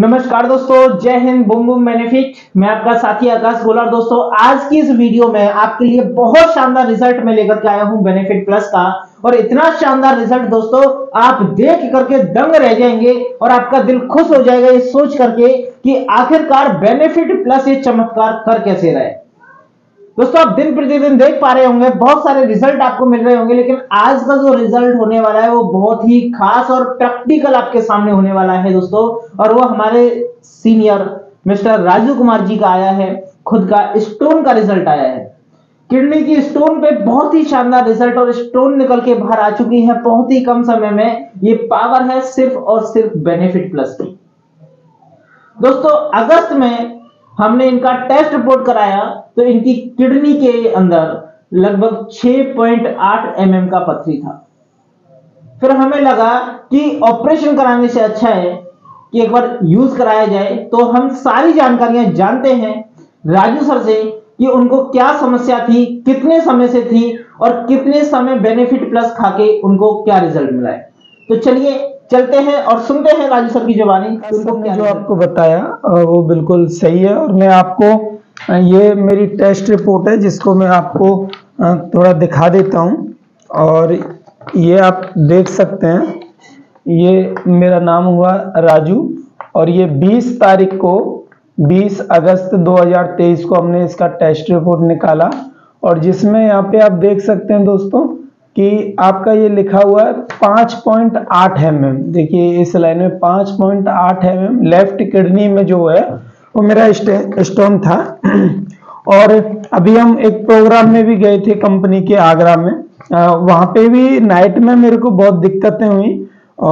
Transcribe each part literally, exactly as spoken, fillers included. नमस्कार दोस्तों, जय हिंद, बूम बूम बेनिफिट। मैं आपका साथी आकाश गोला। दोस्तों, आज की इस वीडियो में आपके लिए बहुत शानदार रिजल्ट मैं लेकर के आया हूं बेनिफिट प्लस का। और इतना शानदार रिजल्ट दोस्तों आप देख करके दंग रह जाएंगे और आपका दिल खुश हो जाएगा ये सोच करके कि आखिरकार बेनिफिट प्लस ये चमत्कार कर कैसे रहे। दोस्तों, आप दिन प्रतिदिन देख पा रहे होंगे बहुत सारे रिजल्ट आपको मिल रहे होंगे, लेकिन आज का जो रिजल्ट होने वाला है वो बहुत ही खास और प्रैक्टिकल आपके सामने होने वाला है दोस्तों। और वो हमारे सीनियर मिस्टर राजू कुमार जी का आया है, खुद का स्टोन का रिजल्ट आया है। किडनी की स्टोन पे बहुत ही शानदार रिजल्ट और स्टोन निकल के बाहर आ चुकी है बहुत ही कम समय में। ये पावर है सिर्फ और सिर्फ बेनिफिट प्लस की। दोस्तों, अगस्त में हमने इनका टेस्ट रिपोर्ट कराया तो इनकी किडनी के अंदर लगभग छह पॉइंट आठ एम एम का पथरी था। फिर हमें लगा कि ऑपरेशन कराने से अच्छा है कि एक बार यूज कराया जाए। तो हम सारी जानकारियां जानते हैं राजू सर से कि उनको क्या समस्या थी, कितने समय से थी और कितने समय बेनिफिट प्लस खाके उनको क्या रिजल्ट मिला है। तो चलिए चलते हैं और सुनते हैं राजू सर की जुबानी। जो आपको बताया वो बिल्कुल सही है। और मैं आपको, ये मेरी टेस्ट रिपोर्ट है जिसको मैं आपको थोड़ा दिखा देता हूँ। और ये आप देख सकते हैं, ये मेरा नाम हुआ राजू और ये बीस तारीख को, बीस अगस्त दो हज़ार तेईस को हमने इसका टेस्ट रिपोर्ट निकाला। और जिसमें यहाँ पे आप देख सकते हैं दोस्तों कि आपका ये लिखा हुआ है पाँच पॉइंट आठ एम एम। देखिए इस लाइन में पाँच पॉइंट आठ एम एम लेफ्ट किडनी में जो है वो मेरा स्टोन था। और अभी हम एक प्रोग्राम में भी गए थे कंपनी के आगरा में, वहाँ पे भी नाइट में मेरे को बहुत दिक्कतें हुई।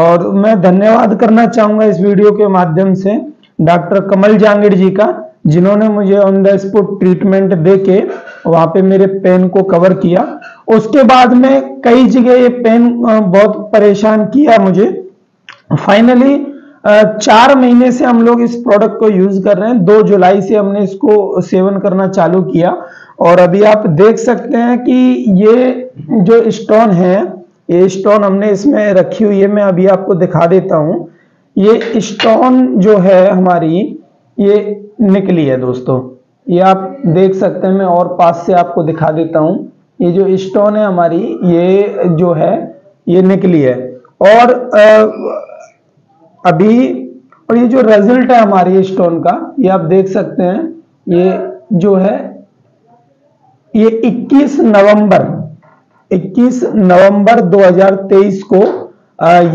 और मैं धन्यवाद करना चाहूँगा इस वीडियो के माध्यम से डॉक्टर कमल जांगिड़ जी का, जिन्होंने मुझे ऑन द स्पॉट ट्रीटमेंट दे के वहाँ पे मेरे पेन को कवर किया। उसके बाद में कई जगह ये पेन बहुत परेशान किया मुझे। फाइनली चार महीने से हम लोग इस प्रोडक्ट को यूज कर रहे हैं। दो जुलाई से हमने इसको सेवन करना चालू किया। और अभी आप देख सकते हैं कि ये जो स्टोन है, ये स्टोन हमने इसमें रखी हुई है। मैं अभी आपको दिखा देता हूँ। ये स्टोन जो है हमारी ये निकली है दोस्तों, ये आप देख सकते हैं। मैं और पास से आपको दिखा देता हूं। ये जो स्टोन है हमारी, ये जो है ये निकली है। और अभी और ये जो रिजल्ट है हमारी स्टोन का, ये आप देख सकते हैं, ये जो है ये इक्कीस नवंबर इक्कीस नवंबर दो हज़ार तेईस को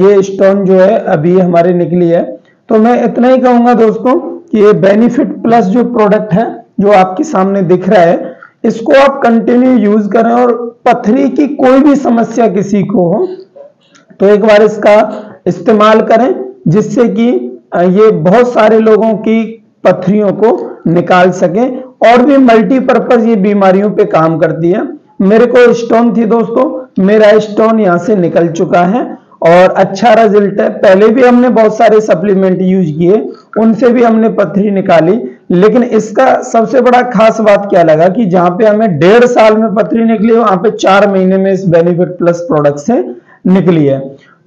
ये स्टोन जो है अभी हमारी निकली है। तो मैं इतना ही कहूंगा दोस्तों कि ये बेनिफिट प्लस जो प्रोडक्ट है जो आपके सामने दिख रहा है, इसको आप कंटिन्यू यूज करें। और पथरी की कोई भी समस्या किसी को हो तो एक बार इसका इस्तेमाल करें, जिससे कि ये बहुत सारे लोगों की पथरियों को निकाल सके। और भी मल्टीपर्पज ये बीमारियों पे काम करती है। मेरे को स्टोन थी दोस्तों, मेरा स्टोन यहाँ से निकल चुका है और अच्छा रिजल्ट है। पहले भी हमने बहुत सारे सप्लीमेंट यूज किए, उनसे भी हमने पथरी निकाली, लेकिन इसका सबसे बड़ा खास बात क्या लगा कि जहाँ पे हमें डेढ़ साल में पथरी निकली, वहाँ पे चार महीने में इस बेनिफिट प्लस प्रोडक्ट से निकली है।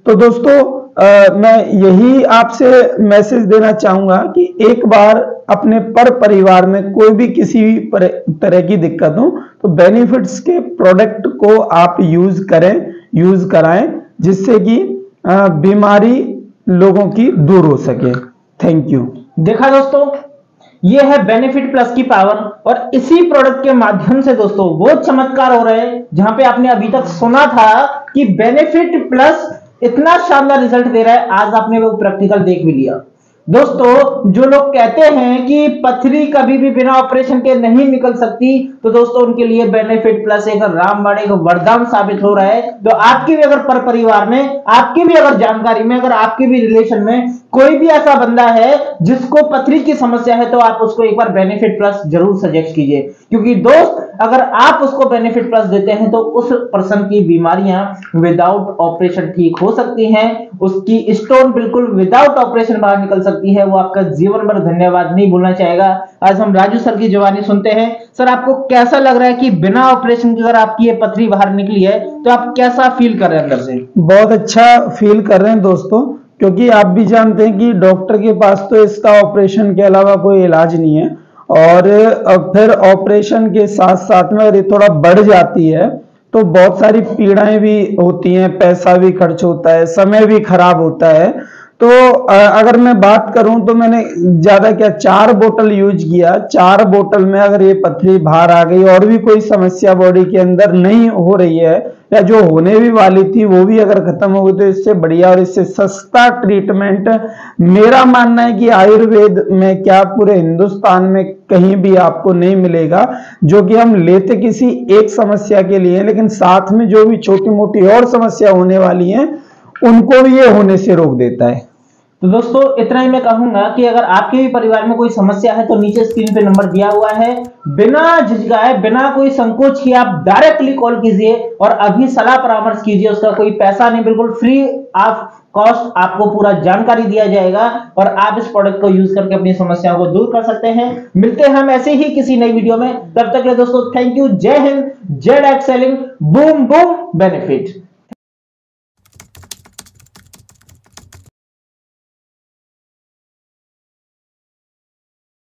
तो दोस्तों आ, मैं यही आपसे मैसेज देना चाहूंगा कि एक बार अपने पर परिवार में कोई भी किसी भी तरह की दिक्कत हो तो बेनिफिट्स के प्रोडक्ट को आप यूज करें, यूज कराएं, जिससे कि बीमारी लोगों की दूर हो सके। Thank you. देखा दोस्तों, ये है बेनिफिट प्लस की पावर। और इसी प्रोडक्ट के माध्यम से दोस्तों वो चमत्कार हो रहे हैं जहां पे आपने अभी तक सुना था कि बेनिफिट प्लस इतना शानदार रिजल्ट दे रहा है, आज आपने वो प्रैक्टिकल देख भी लिया। दोस्तों, जो लोग कहते हैं कि पथरी कभी भी बिना ऑपरेशन के नहीं निकल सकती, तो दोस्तों उनके लिए बेनिफिट प्लस एक रामबाण, एक वरदान साबित हो रहा है। तो आपके भी अगर पर परिवार में, आपके भी अगर जानकारी में, अगर आपके भी रिलेशन में कोई भी ऐसा बंदा है जिसको पथरी की समस्या है, तो आप उसको एक बार बेनिफिट प्लस जरूर सजेस्ट कीजिए। क्योंकि दोस्त, अगर आप उसको बेनिफिट प्लस देते हैं तो उस पर्सन की बीमारियां विदाउट ऑपरेशन ठीक हो सकती हैं, उसकी स्टोन बिल्कुल विदाउट ऑपरेशन बाहर निकल सकती है। वो आपका जीवन भर धन्यवाद नहीं भूलना चाहेगा। आज हम राजू सर की जुबानी सुनते हैं। सर, आपको कैसा लग रहा है कि बिना ऑपरेशन के अगर आपकी ये पथरी बाहर निकली है तो आप कैसा फील कर रहे हैं अंदर से? बहुत अच्छा फील कर रहे हैं दोस्तों, क्योंकि आप भी जानते हैं कि डॉक्टर के पास तो इसका ऑपरेशन के अलावा कोई इलाज नहीं है, और फिर ऑपरेशन के साथ साथ में अगर थोड़ा बढ़ जाती है तो बहुत सारी पीड़ाएं भी होती हैं, पैसा भी खर्च होता है, समय भी खराब होता है। तो अगर मैं बात करूं तो मैंने ज्यादा क्या चार बोतल यूज किया, चार बोतल में अगर ये पथरी बाहर आ गई और भी कोई समस्या बॉडी के अंदर नहीं हो रही है या जो होने भी वाली थी वो भी अगर खत्म हो गई, तो इससे बढ़िया और इससे सस्ता ट्रीटमेंट मेरा मानना है कि आयुर्वेद में क्या पूरे हिंदुस्तान में कहीं भी आपको नहीं मिलेगा, जो कि हम लेते किसी एक समस्या के लिए लेकिन साथ में जो भी छोटी मोटी और समस्या होने वाली है उनको भी ये होने से रोक देता है। तो दोस्तों इतना ही मैं कहूंगा कि अगर आपके भी परिवार में कोई समस्या है तो नीचे स्क्रीन पे नंबर दिया हुआ है, बिना झिझकाए बिना कोई संकोच किए आप डायरेक्टली कॉल कीजिए और अभी सलाह परामर्श कीजिए, उसका कोई पैसा नहीं, बिल्कुल फ्री ऑफ कॉस्ट आपको पूरा जानकारी दिया जाएगा और आप इस प्रोडक्ट को यूज करके अपनी समस्याओं को दूर कर सकते हैं। मिलते हैं हम ऐसे ही किसी नई वीडियो में, तब तक के दोस्तों थैंक यू, जय हिंद, जय डैक सेलिंग, बूम बूम बेनिफिट।